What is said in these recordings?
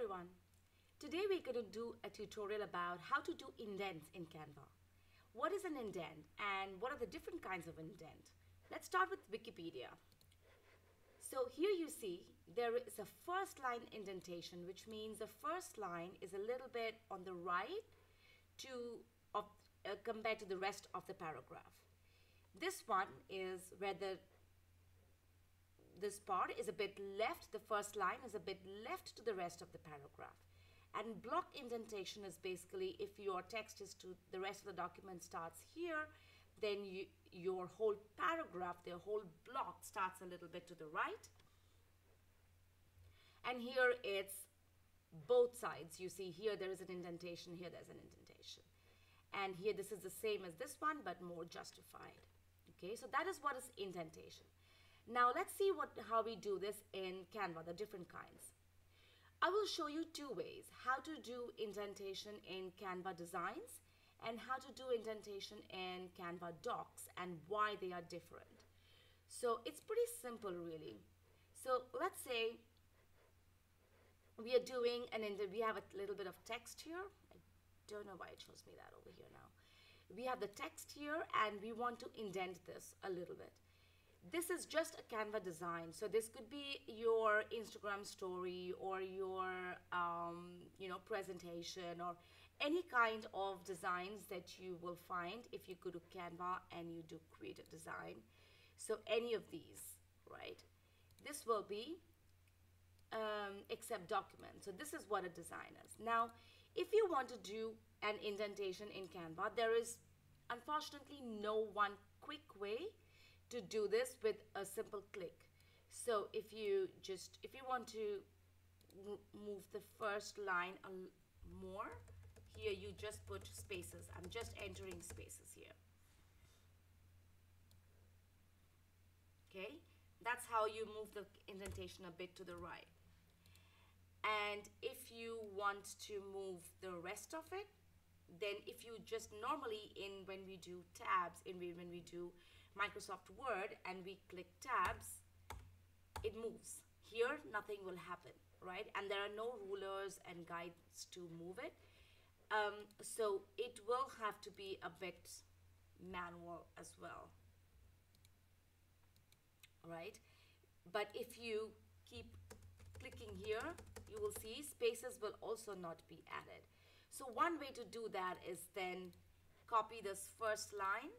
everyone! Today we're going to do a tutorial about how to do indents in Canva. What is an indent and what are the different kinds of indent? Let's start with Wikipedia. So here you see there is a first line indentation, which means the first line is a little bit on the right compared to the rest of the paragraph. This one is where this part is a bit left, the first line is a bit left to the rest of the paragraph. And block indentation is basically if your text is to the rest of the document starts here, then your whole paragraph, the whole block starts a little bit to the right. And here it's both sides. You see here there is an indentation, here there's an indentation. And here this is the same as this one but more justified. Okay, so that is what is indentation. Now let's see how we do this in Canva, the different kinds. I will show you two ways, how to do indentation in Canva designs and how to do indentation in Canva Docs and why they are different. So it's pretty simple really. So let's say we are doing we have a little bit of text here. I don't know why it shows me that over here now. We have the text here and we want to indent this a little bit. This is just a Canva design, so this could be your Instagram story or your presentation or any kind of designs that you will find if you go to Canva and you do create a design. So any of these, right? This will be except document. So this is what a design is. Now, if you want to do an indentation in Canva, there is unfortunately no one quick way to do this with a simple click. So if you want to move the first line more, here you just put spaces. I'm just entering spaces here. Okay, that's how you move the indentation a bit to the right. And if you want to move the rest of it, then if you just normally when we do tabs, when we do Microsoft Word and we click tabs, it moves. Here nothing will happen, right? And there are no rulers and guides to move it. So it will have to be a bit manual as well, right? But if you keep clicking here, you will see spaces will also not be added. So one way to do that is then copy this first line.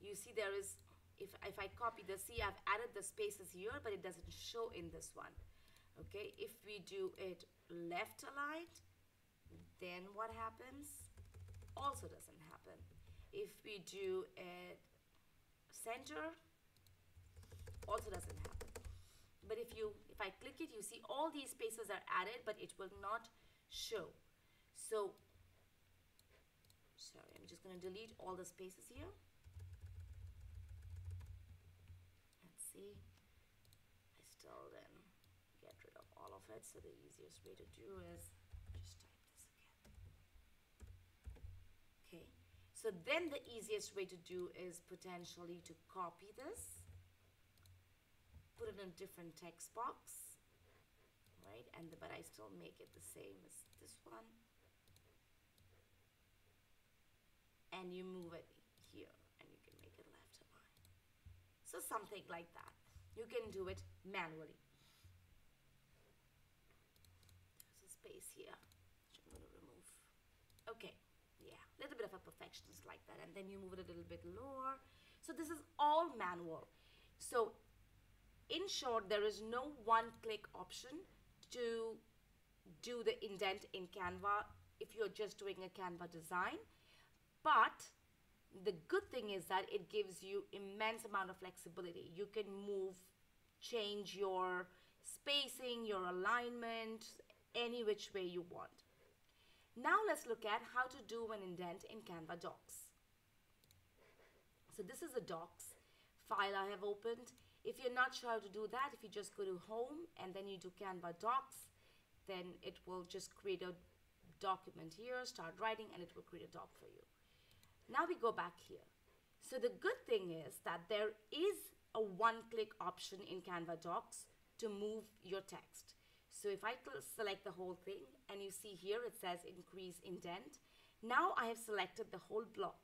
You see there is, if I copy this, see I've added the spaces here, but it doesn't show in this one. Okay, if we do it left aligned, then what happens? Also doesn't happen. If we do it center, also doesn't happen. But if I click it, you see all these spaces are added, but it will not show. So, sorry, I'm just gonna delete all the spaces here. See, I still then get rid of all of it. So the easiest way to do is just type this again. Okay, so then the easiest way to do is potentially to copy this, put it in a different text box, right? But I still make it the same as this one. And you move it here and you can make it left and right. So something like that. You can do it manually. There's a space here, which I'm going to remove. Okay, yeah, a little bit of a perfectionist like that. And then you move it a little bit lower. So this is all manual. So in short, there is no one-click option to do the indent in Canva if you're just doing a Canva design. But the good thing is that it gives you immense amount of flexibility. You can change your spacing, your alignment, any which way you want. Now let's look at how to do an indent in Canva Docs. So this is a Docs file I have opened. If you're not sure how to do that, if you just go to Home and then you do Canva Docs, then it will just create a document here, start writing, and it will create a doc for you. Now we go back here. So the good thing is that there is a one-click option in Canva Docs to move your text. So if I select the whole thing, and you see here it says increase indent. Now I have selected the whole block.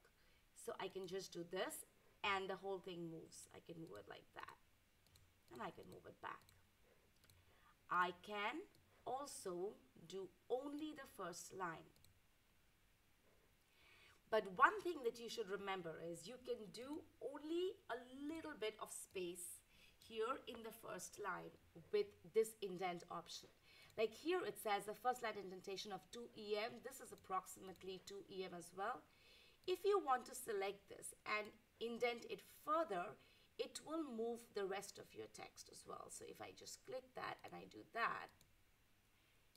So I can just do this and the whole thing moves. I can move it like that. And I can move it back. I can also do only the first line. But one thing that you should remember is you can do only a little bit of space here in the first line with this indent option. Like here it says the first line indentation of 2 EM. This is approximately 2 EM as well. If you want to select this and indent it further, it will move the rest of your text as well. So if I just click that and I do that,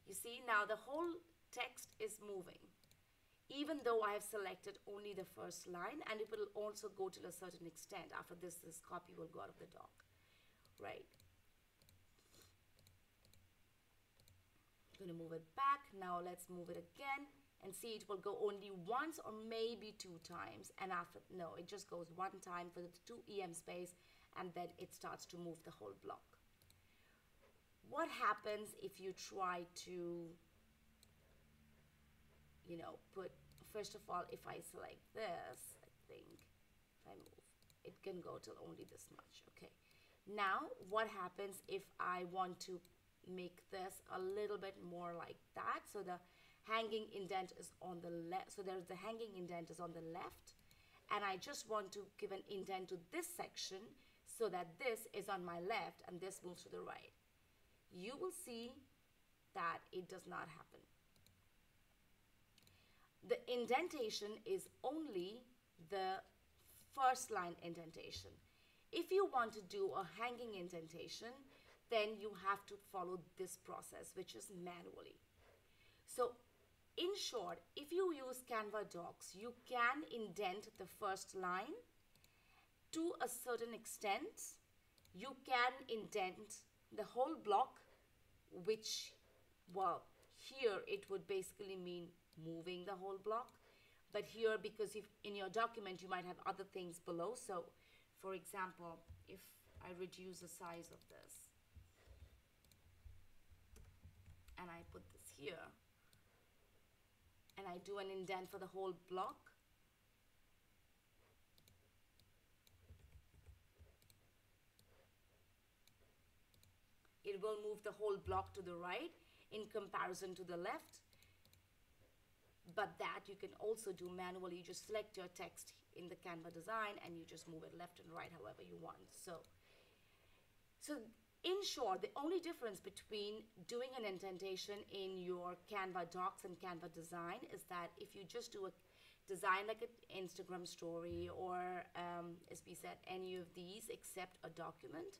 you see now the whole text is moving, even though I have selected only the first line, and it will also go to a certain extent. After this, this copy will go out of the doc, right? I'm gonna move it back. Now let's move it again and see, it will go only once or maybe 2 times. And after, no, it just goes 1 time for the 2 EM space, and then it starts to move the whole block. What happens if you try to, you know, put, first of all, if I select this, I think, if I move, it can go till only this much, okay. Now, what happens if I want to make this a little bit more like that? So the hanging indent is on the left, so there's the hanging indent is on the left, and I just want to give an indent to this section so that this is on my left and this moves to the right. You will see that it does not happen. The indentation is only the first line indentation. If you want to do a hanging indentation, then you have to follow this process, which is manually. So in short, if you use Canva Docs, you can indent the first line to a certain extent. You can indent the whole block, which, well, here it would basically mean moving the whole block, but here, because if in your document you might have other things below, so for example, if I reduce the size of this and I put this here and I do an indent for the whole block, it will move the whole block to the right in comparison to the left. But that you can also do manually. You just select your text in the Canva design and you just move it left and right however you want. So in short, the only difference between doing an indentation in your Canva Docs and Canva design is that if you just do a design like an Instagram story or as we said, any of these except a document,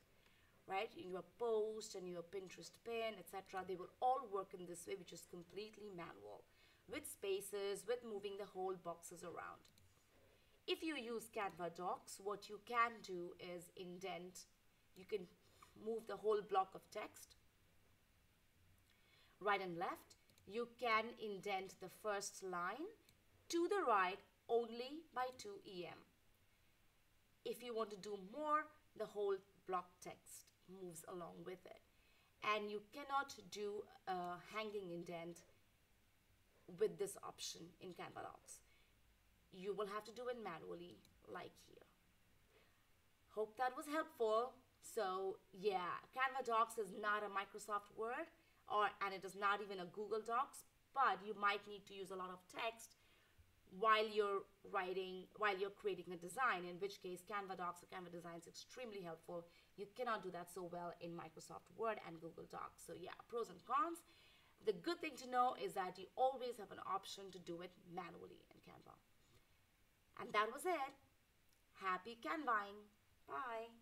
right? In your post and your Pinterest pin, etc., they will all work in this way, which is completely manual, with spaces, with moving the whole boxes around. If you use Canva Docs, what you can do is indent. You can move the whole block of text, right and left. You can indent the first line to the right only by 2 EM. If you want to do more, the whole block text moves along with it. And you cannot do a hanging indent with this option in Canva Docs. You will have to do it manually like here. Hope that was helpful. So yeah, Canva Docs is not a Microsoft Word and it is not even a Google Docs, but you might need to use a lot of text while you're creating a design, in which case Canva Docs or Canva Design is extremely helpful. You cannot do that so well in Microsoft Word and Google Docs. So yeah, pros and cons. The good thing to know is that you always have an option to do it manually in Canva. And that was it. Happy Canvaing. Bye.